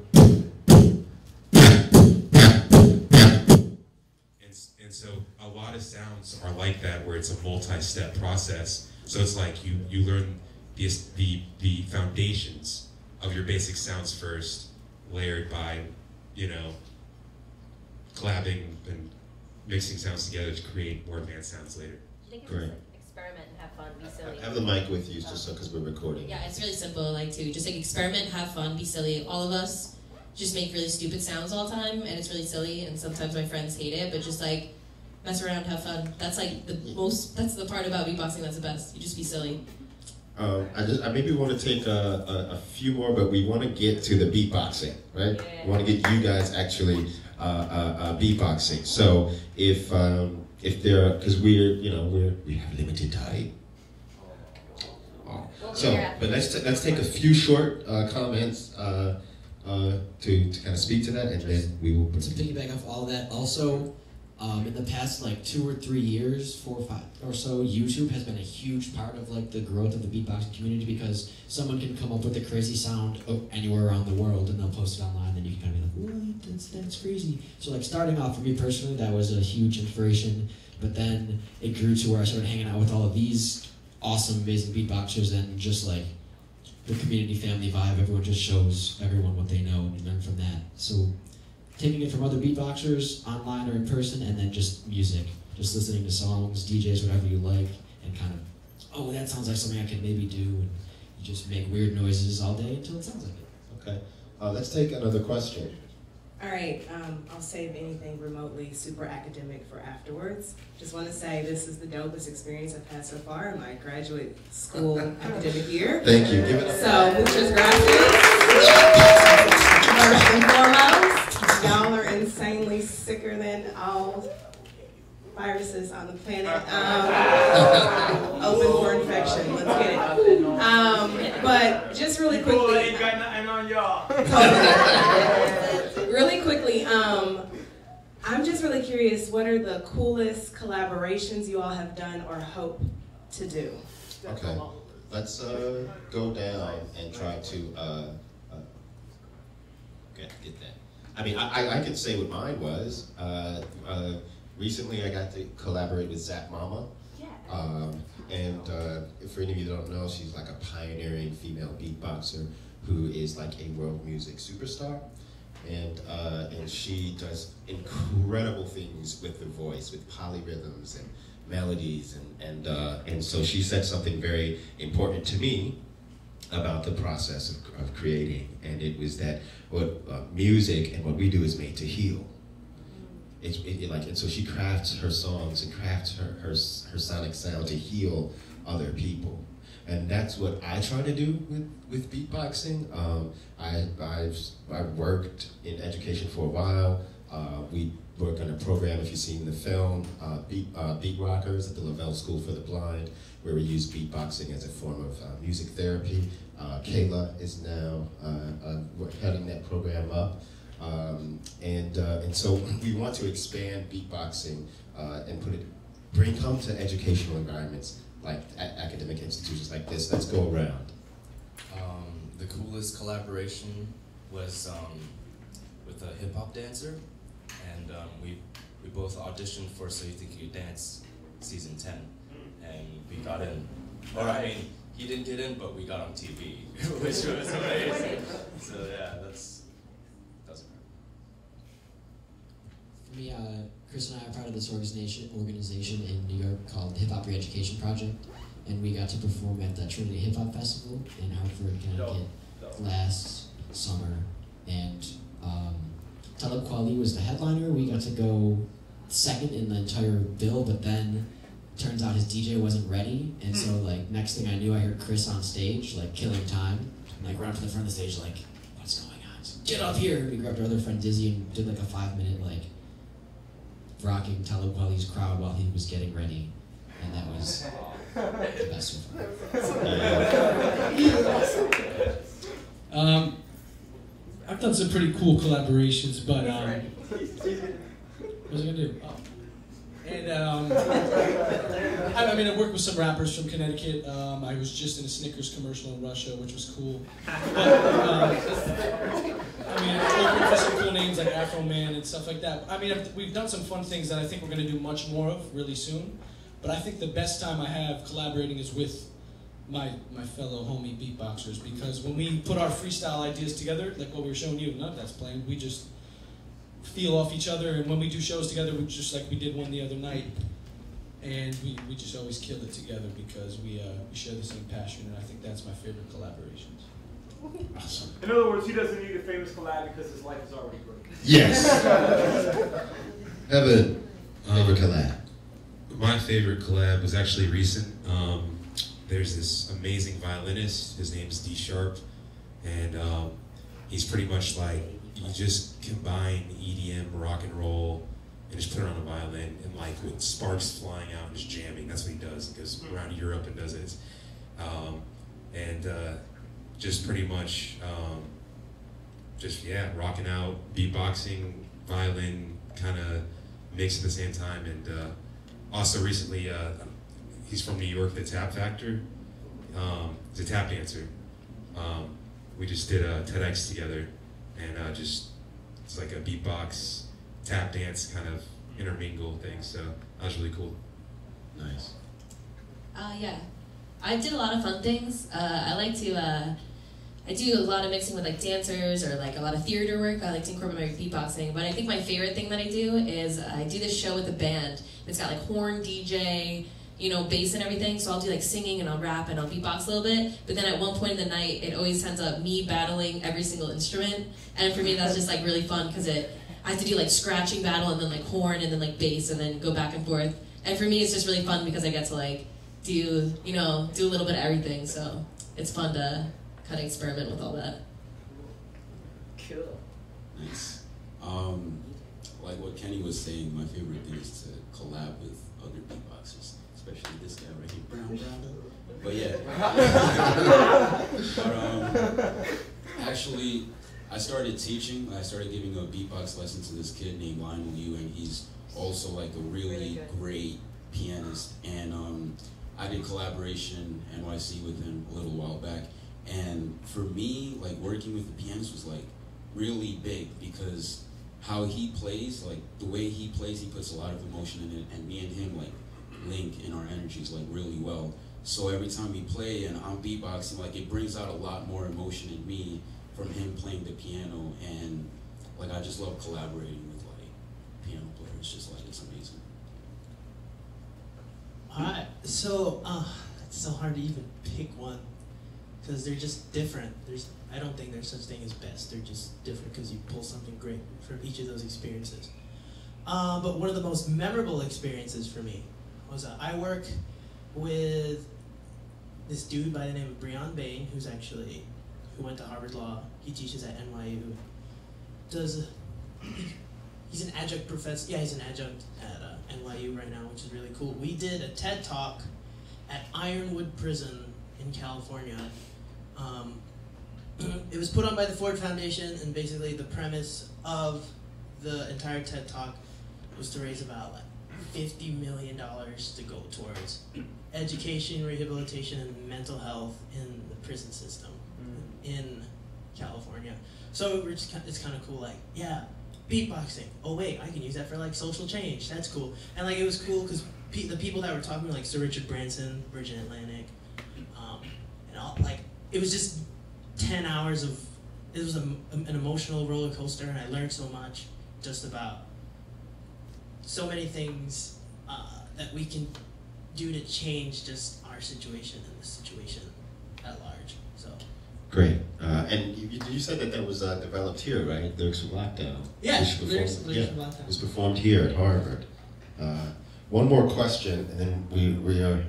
and so a lot of sounds are like that where it's a multi-step process. So it's like you learn the foundations of your basic sounds first, layered by, you know, collabing and mixing sounds together to create more advanced sounds later. I think it's great. Just like experiment and have fun, be silly. Have the mic with you just because we're recording. Yeah, it's really simple, like too. Just like experiment, have fun, be silly. All of us just make really stupid sounds all the time, and it's really silly, and sometimes my friends hate it, but just like mess around, have fun. That's like the most, that's the part about beatboxing that's the best. You just be silly. I maybe want to take a few more, but we want to get to the beatboxing, right? Yeah. We want to get you guys actually beatboxing. So if there, because we're, you know, we have limited time. So, but let's take a few short comments to kind of speak to that, and then we will. To piggyback off all that, also. In the past, like 2 or 3 years, 4 or 5 or so, YouTube has been a huge part of like the growth of the beatboxing community, because someone can come up with a crazy sound anywhere around the world and they'll post it online, and you can kind of be like, what? That's crazy. So like starting off for me personally, that was a huge inspiration, but then it grew to where I started hanging out with all of these awesome, amazing beatboxers, and just like the community family vibe. Everyone just shows everyone what they know, and you learn from that. So. Taking it from other beatboxers, online or in person, and then just music. Just listening to songs, DJs, whatever you like, and kind of, oh, that sounds like something I can maybe do, and you just make weird noises all day until it sounds like it. Okay, let's take another question. All right, I'll save anything remotely super academic for afterwards. Just want to say this is the dopest experience I've had so far in my graduate school academic year. Thank you. Give it up. So, muchas gracias. First and foremost. viruses on the planet open for infection. Let's get it. But just really quickly, really quickly, I'm just really curious, what are the coolest collaborations you all have done or hope to do? Okay, let's go down and try to get that. I mean, I could say what mine was. Recently, I got to collaborate with Zap Mama. Yeah. And for any of you that don't know, she's like a pioneering female beatboxer who is like a world music superstar. And she does incredible things with her voice, with polyrhythms and melodies. And so she said something very important to me about the process of creating. And it was that what music and what we do is made to heal. And so she crafts her songs and crafts her sonic sound to heal other people. And that's what I try to do with beatboxing. I worked in education for a while. We work on a program, if you've seen the film, Beat Rockers at the Lovell School for the Blind, where we use beatboxing as a form of music therapy. Kayla is now heading that program up. And so we want to expand beatboxing and come to educational environments like academic institutions like this. Let's go around. The coolest collaboration was with a hip hop dancer, and we both auditioned for So You Think You Dance season 10, and we got in. Or I mean, he didn't get in, but we got on TV, which was amazing. So yeah, Chris and I are part of this organization in New York called Hip Hop Re-Education Project, and we got to perform at the Trinity Hip Hop Festival in Hartford, Connecticut last summer. And Talib Kweli was the headliner. We got to go second in the entire bill, but then turns out his DJ wasn't ready, and so like next thing I knew, I heard Chris on stage like killing time, and, like run up to the front of the stage like, what's going on? Get up here! We grabbed our other friend Dizzy and did like a 5-minute like rocking Talib Kweli's crowd while he was getting ready, and that was the best so far. I've done some pretty cool collaborations, but what was I gonna do? Oh. And I mean, I worked with some rappers from Connecticut. I was just in a Snickers commercial in Russia, which was cool. But, I mean, I've worked with some cool names like Afro Man and stuff like that. I mean, we've done some fun things that I think we're going to do much more of really soon. But I think the best time I have collaborating is with my fellow homie beatboxers, because when we put our freestyle ideas together, like what we were showing you, none of that's planned. We just feel off each other, and when we do shows together, we just like we did one the other night, and we just always kill it together because we share the same passion, and I think that's my favorite collaborations. Awesome. In other words, he doesn't need a famous collab because his life is already great. Yes. Evan, favorite collab. My favorite collab was actually recent. There's this amazing violinist. His name is D Sharp, and he's pretty much like, you just combine EDM, rock and roll, and just put it on a violin, and like with sparks flying out and just jamming. That's what he does. He goes around Europe and does it. Just pretty much, rocking out, beatboxing, violin, kind of mixed at the same time. And also recently, he's from New York, the Tap Factor. He's a tap dancer. We just did a TEDx together. And it's like a beatbox, tap dance kind of intermingle thing, so that was really cool. Nice. Yeah, I did a lot of fun things. I like to, I do a lot of mixing with like dancers or like a lot of theater work. I like to incorporate my beatboxing, but I think my favorite thing that I do is I do this show with a band. It's got like horn, DJ, you know, bass and everything, so I'll do like singing and I'll rap and I'll beatbox a little bit, but then at one point in the night, it always ends up me battling every single instrument, and for me that's just like really fun, because I have to do like scratching battle and then like horn and then like bass and then go back and forth, and for me it's just really fun because I get to like do, you know, do a little bit of everything, so it's fun to kind of experiment with all that. Cool. Nice. like what Kenny was saying, my favorite thing is to collab with other beatboxers, especially this guy right here, Brown. But yeah. Actually, I started teaching. I started giving a beatbox lesson to this kid named LimeWire, and he's also like a really great pianist. And I did collaboration NYC with him a little while back. And for me, like working with the pianist was like really big, because how he plays, like the way he plays, he puts a lot of emotion in it, and me and him like link in our energies like really well. So every time we play and I'm beatboxing, like it brings out a lot more emotion in me from him playing the piano, and like I just love collaborating with like piano players. Just like it's amazing. All right, so it's so hard to even pick one, because they're just different. I don't think there's such thing as best. They're just different because you pull something great from each of those experiences. But one of the most memorable experiences for me was I work with this dude by the name of Breon Bain, who went to Harvard Law. He teaches at NYU. He's an adjunct professor. Yeah, he's an adjunct at NYU right now, which is really cool. We did a TED Talk at Ironwood Prison in California. It was put on by the Ford Foundation, and basically the premise of the entire TED Talk was to raise about like $50 million to go towards education, rehabilitation, and mental health in the prison system in California. So it's kind of cool, like, yeah, beatboxing. Oh wait, I can use that for like social change. That's cool. And like it was cool because the people that were talking, like Sir Richard Branson, Virgin Atlantic, and all, like it was just 10 hours of, it was an emotional roller coaster, and I learned so much just about so many things that we can do to change just our situation and the situation at large. So great. And you said that that was developed here, right? Lyrics from Lockdown. Yeah, Lyrics from Lockdown. It was performed here at Harvard. One more question, and then we are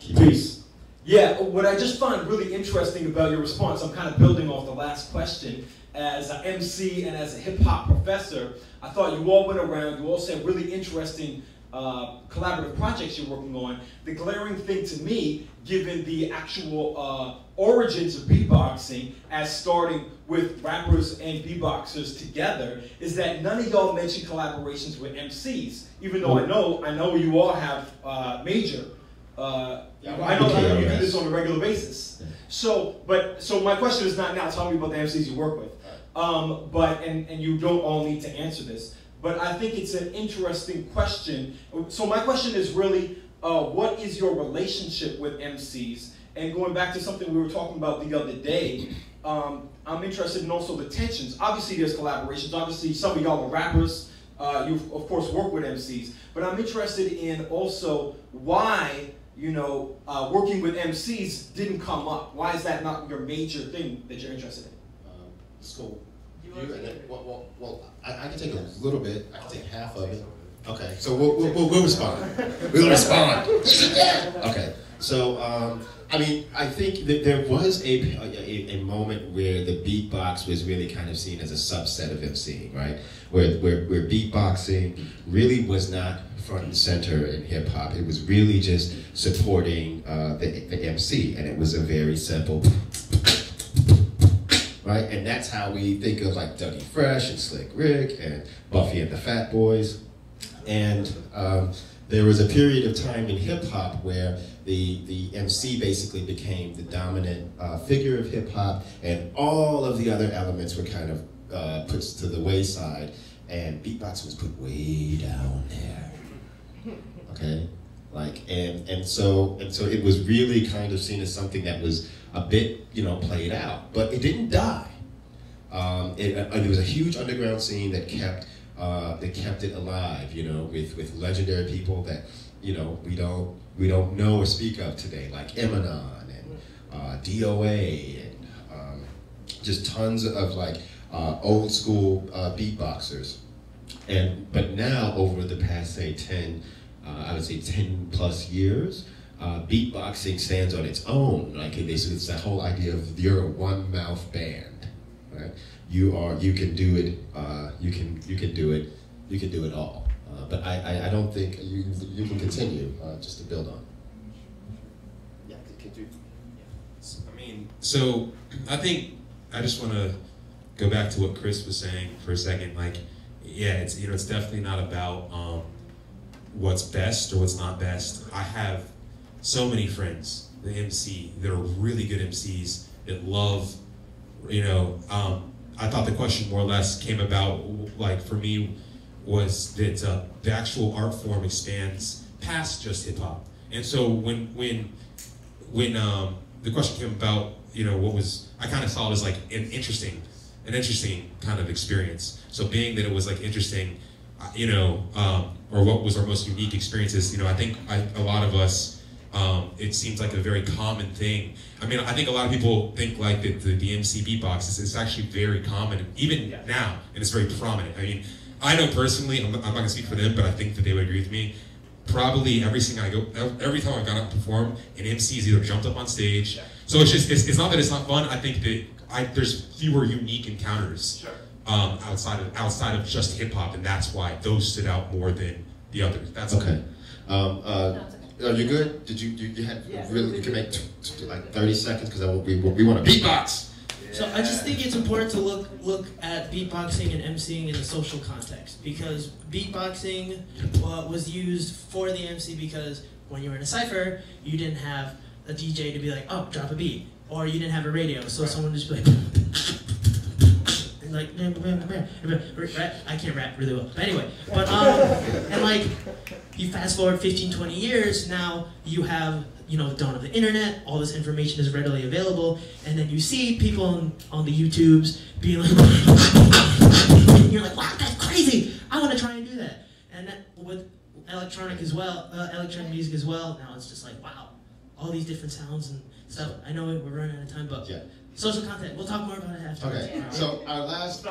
peace. Yeah, what I just find really interesting about your response, I'm kind of building off the last question. As an MC and as a hip-hop professor, I thought you all went around, you all said really interesting collaborative projects you're working on. The glaring thing to me, given the actual origins of beatboxing, as starting with rappers and beatboxers together, is that none of y'all mentioned collaborations with MCs, even though I know you all have major. I know how you do this on a regular basis. Yeah. So my question is not now. Tell me about the MCs you work with. And you don't all need to answer this. But I think it's an interesting question. So my question is really, what is your relationship with MCs? And going back to something we were talking about the other day, I'm interested in also the tensions. Obviously, there's collaborations. Obviously, some of y'all are rappers. You, of course, work with MCs. But I'm interested in also why, you know, working with MCs didn't come up. Why is that not your major thing that you're interested in? School. I can take a little bit. I can take half of it. Okay, so we'll respond. We'll respond. Okay, so I mean, I think that there was a moment where the beatbox was really kind of seen as a subset of MCing, right? Where beatboxing really was not front and center in hip hop. It was really just supporting the MC, and it was a very simple, right? And that's how we think of like Dougie Fresh and Slick Rick and Buffy and the Fat Boys. And there was a period of time in hip hop where the MC basically became the dominant figure of hip hop, and all of the other elements were kind of put to the wayside, and beatbox was put way down there. Okay, like and so it was really kind of seen as something that was a bit, you know, played out, but it didn't die. There was a huge underground scene that kept. They kept it alive, you know, with legendary people that, you know, we don't know or speak of today, like Eminem and DOA and just tons of like old school beatboxers. But now over the past say 10 plus years, beatboxing stands on its own. Like it's that whole idea of you're a one mouth band, right? You can do it. You can do it you can do it all. But I don't think you can continue just to build on. Yeah, could you? Yeah. I mean, so I think I just want to go back to what Chris was saying for a second. Like, yeah, it's, you know, it's definitely not about what's best or what's not best. I have so many friends, the MC, that are really good MCs that love, you know. I thought the question more or less came about, like, for me, was that the actual art form expands past just hip hop. And so when the question came about, you know, what was, I kind of saw it as like an interesting kind of experience. So being that it was like interesting, you know, or what was our most unique experiences, you know, I think a lot of us, it seems like a very common thing. I mean, I think a lot of people think like that the MC beatbox is actually very common, even now, and it's very prominent. I mean, I know personally, I'm not gonna speak for them, but I think that they would agree with me. Probably every time I got up to perform, an MC has either jumped up on stage. Yeah. So it's just, it's not that it's not fun. I think that there's fewer unique encounters outside of just hip hop, and that's why those stood out more than the others. That's okay. Are you good? Did you had really? You can make like 30 seconds because we want to beatbox. So I just think it's important to look at beatboxing and MCing in a social context, because beatboxing was used for the MC because when you were in a cypher, you didn't have a DJ to be like, oh, drop a beat, or you didn't have a radio, so someone would just be like, right? I can't rap really well, but anyway, but and like, you fast forward 15, 20 years, now you have, you know, the dawn of the internet, all this information is readily available, and then you see people on the YouTubes being like, and you're like, wow, that's crazy, I want to try and do that. And that, with electronic as well, electronic music as well, now it's just like, wow, all these different sounds and stuff. I know we're running out of time, but social content, we'll talk more about it after. Okay, so our last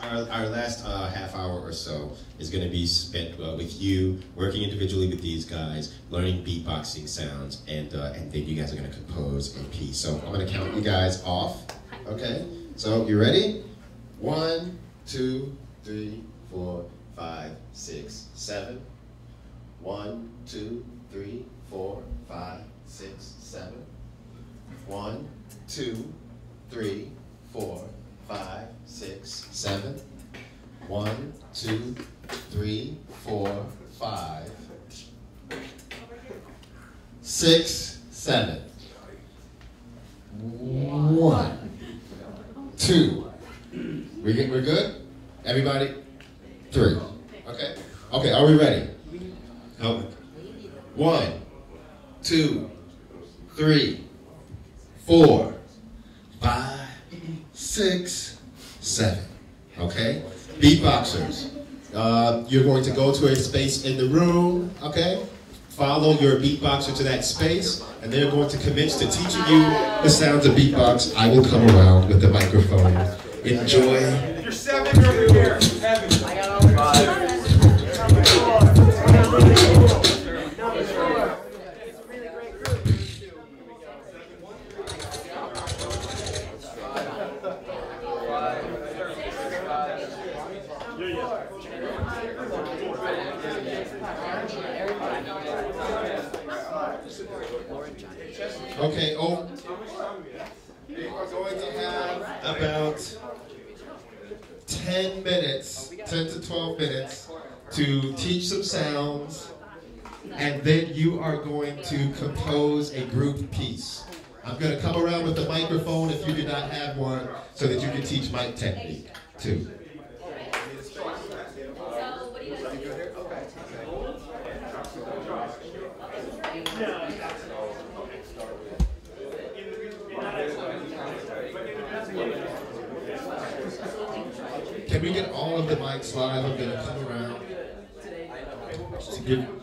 half hour or so is going to be spent with you, working individually with these guys, learning beatboxing sounds, and then you guys are going to compose a piece. So I'm going to count you guys off, okay? So you ready? 1, 2, 3, 4, 5, 6, 7. 1, 2, 3, 4, 5, 6, 7. 1, 2, 3, 4, 5, 6, 7. 1, 2, 3, 4, 5. 6, 7. 1, 2. We're good? Everybody? 3. Okay. Okay, are we ready? Help me. 1, 2, 3. 4, 5, 6, 7, okay? Beatboxers, you're going to go to a space in the room, okay? Follow your beatboxer to that space, and they're going to commence to teaching you the sounds of beatbox. I will come around with the microphone. Enjoy. You're 7 over here. Heaven. I got over 5. Okay, we are going to have about 10 minutes, 10 to 12 minutes to teach some sounds, and then you are going to compose a group piece. I'm going to come around with the microphone if you do not have one, so that you can teach mic technique too. Can we get all of the mics live? I'm going to come around to give...